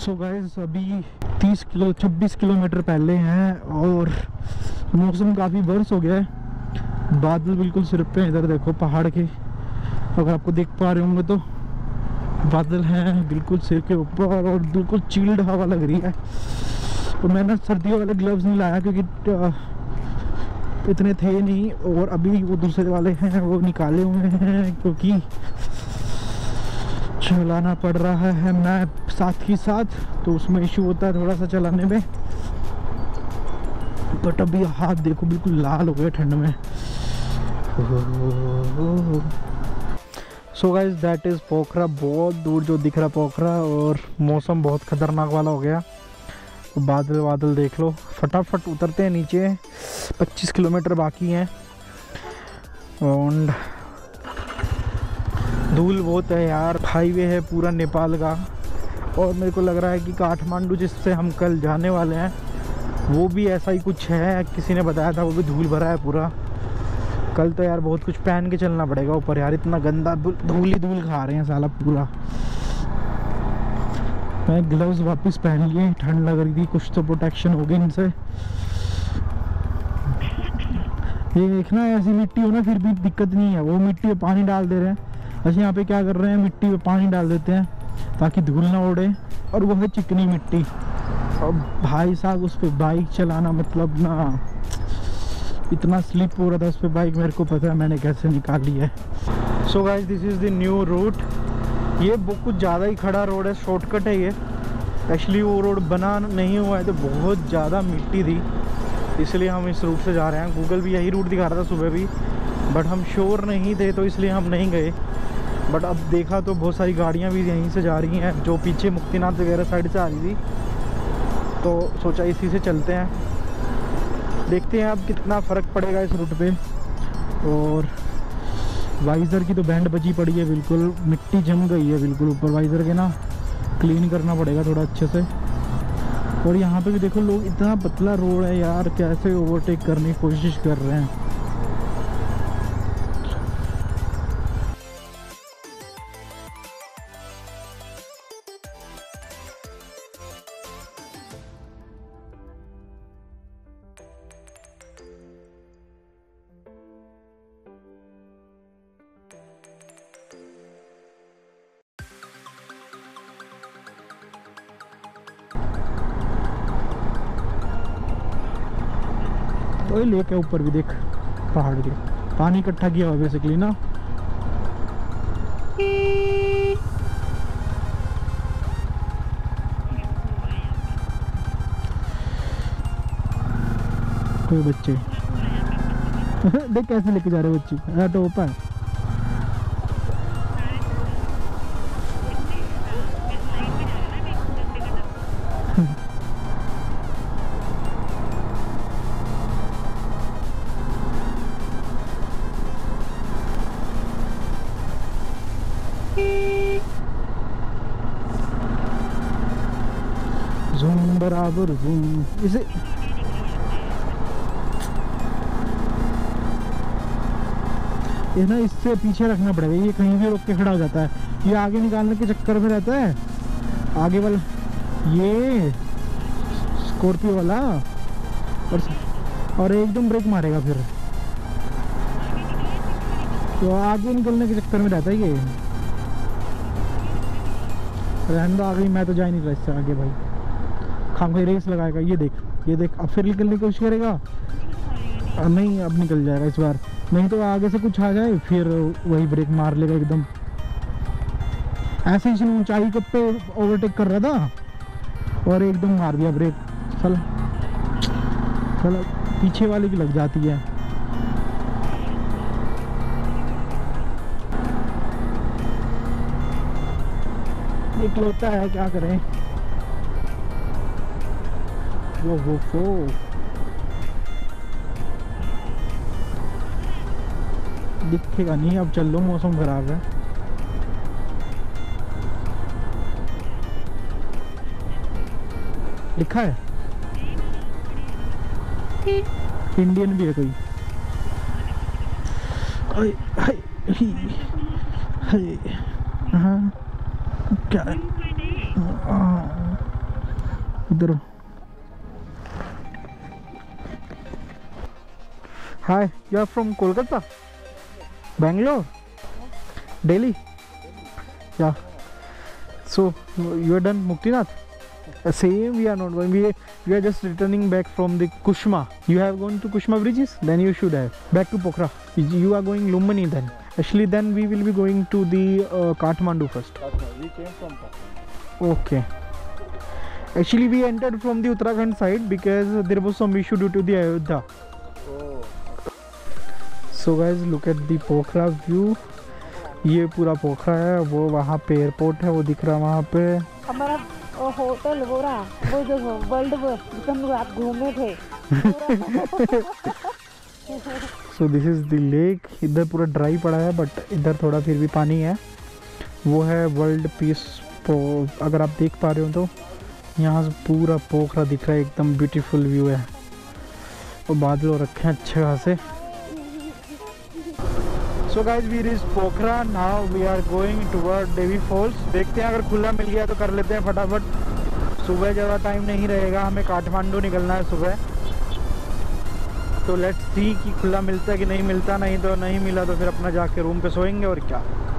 So guys अभी 26 kilometre पहले हैं और मौसम काफ़ी बर्स हो गया है, बादल बिल्कुल सिर पे। इधर देखो पहाड़ के, अगर आपको देख पा रहे होंगे तो बादल हैं बिल्कुल सिर के ऊपर और बिल्कुल चिल्ड हवा लग रही है। तो मैंने सर्दी वाले ग्लव्स नहीं लाया क्योंकि इतने थे नहीं, और अभी वो दूसरे वाले हैं वो निकाले हुए हैं क्योंकि चलाना पड़ रहा है मैं साथ ही साथ, तो उसमें इशू होता है थोड़ा सा चलाने में। बट अभी हाथ देखो बिल्कुल लाल हो गया ठंड में। So guys that is Pokhara, बहुत दूर जो दिख रहा पोखरा, और मौसम बहुत ख़तरनाक वाला हो गया। तो बादल बादल देख लो। फटाफट उतरते हैं नीचे, 25 किलोमीटर बाकी हैं और धूल बहुत है यार। हाईवे है पूरा नेपाल का, और मेरे को लग रहा है कि काठमांडू जिससे हम कल जाने वाले हैं वो भी ऐसा ही कुछ है, किसी ने बताया था, वो भी धूल भरा है पूरा। कल तो यार बहुत कुछ पहन के चलना पड़ेगा ऊपर यार, इतना गंदा धूल ही धूल खा रहे हैं साला पूरा। मैं ग्लव्स वापस पहन लिए, ठंड लग रही थी, कुछ तो प्रोटेक्शन हो गई इनसे। ये देखना ऐसी मिट्टी हो ना फिर भी दिक्कत नहीं है, वो मिट्टी में पानी डाल दे रहे हैं। अच्छा यहाँ पे क्या कर रहे हैं, मिट्टी में पानी डाल देते हैं ताकि धूल ना उड़े, और वो है चिकनी मिट्टी। और भाई साहब उस पर बाइक चलाना मतलब ना, इतना स्लिप हो रहा था उस पर बाइक, मेरे को पता है मैंने कैसे निकाली है। So guys this is the new route. ये कुछ ज़्यादा ही खड़ा रोड है, शॉर्टकट है ये एक्चुअली। वो रोड बना नहीं हुआ है तो बहुत ज़्यादा मिट्टी थी, इसलिए हम इस रूट से जा रहे हैं। गूगल भी यही रूट दिखा रहा था सुबह भी, बट हम श्योर नहीं थे तो इसलिए हम नहीं गए। बट अब देखा तो बहुत सारी गाड़ियाँ भी यहीं से जा रही हैं, जो पीछे मुक्तिनाथ वगैरह साइड से आ रही थी, तो सोचा इसी से चलते हैं। देखते हैं अब कितना फ़र्क पड़ेगा इस रूट पे। और वाइज़र की तो बैंड बची पड़ी है, बिल्कुल मिट्टी जम गई है बिल्कुल ऊपर। वाइज़र के ना क्लीन करना पड़ेगा थोड़ा अच्छे से। और यहाँ पे भी देखो लोग, इतना पतला रोड है यार, कैसे ओवरटेक करने की कोशिश कर रहे हैं। तो लेक है ऊपर भी, देख पहाड़ के पानी इकट्ठा किया हुआ बेसिकली ना। कोई बच्चे देख कैसे लेके जा रहे बच्चे, तो ऊपर है। Is it? ये ना इससे पीछे रखना पड़ेगा, ये कहीं भी रोक के खड़ा हो जाता है, ये आगे निकालने के चक्कर में रहता है। आगे वाला ये स्कॉर्पियो वाला, और एकदम ब्रेक मारेगा फिर, तो आगे निकलने के चक्कर में रहता है ये। रहने दो, आगे मैं तो जा ही नहीं रहा इससे आगे भाई, कोई रेस लगाएगा। ये देख, ये देख, अब फिर निकलने की कोशिश करेगा, नहीं अब निकल जाएगा इस बार, नहीं तो आगे से कुछ आ जाए फिर वही ब्रेक मार लेगा एकदम। ऐसे ही ऊंचाई पे ओवरटेक कर रहा था और एकदम मार दिया ब्रेक, चल पीछे वाले की लग जाती है। निकलता है, क्या करें। वो दिखेगा नहीं अब, चल लो, मौसम खराब है। लिखा है इंडियन भी है कोई। हाँ क्या उधर। Hi, you are from Kolkata, Bangalore, Delhi, या so you are done Muktinath? Same, we are not going. We are just returning back from the Kushma. You have gone to Kushma bridges, then you should have back to Pokhara. You are going Lumbini then. Actually, then we will be going to the Kathmandu first. We came from Kathmandu. Okay. Actually, we entered from the Uttarakhand side because there was some issue due to the Ayodhya. Oh. So guys, look at the Pokhara view. ये पूरा पोखरा है, वो वहाँ पे airport है, वो दिख रहा है वहाँ पे हमारा होटल हो रहा है, वो जो वर्ल्ड जिसमें आप घूमे थे। So this is the lake. इधर पूरा ड्राई पड़ा है बट इधर थोड़ा फिर भी पानी है। वो है वर्ल्ड पीस, अगर आप देख पा रहे हो तो यहाँ से पूरा पोखरा दिख रहा है, एकदम ब्यूटीफुल व्यू है। और बादलों रखे हैं अच्छे खासे। So guys, we reached Pokhara. Now we are going toward Devi Falls. देखते हैं अगर खुला मिल गया तो कर लेते हैं फटाफट, सुबह ज़्यादा टाइम नहीं रहेगा, हमें काठमांडू निकलना है सुबह। तो लेट्स सी कि खुला मिलता है कि नहीं मिलता, नहीं तो नहीं मिला तो फिर अपना जाके रूम पे सोएंगे और क्या।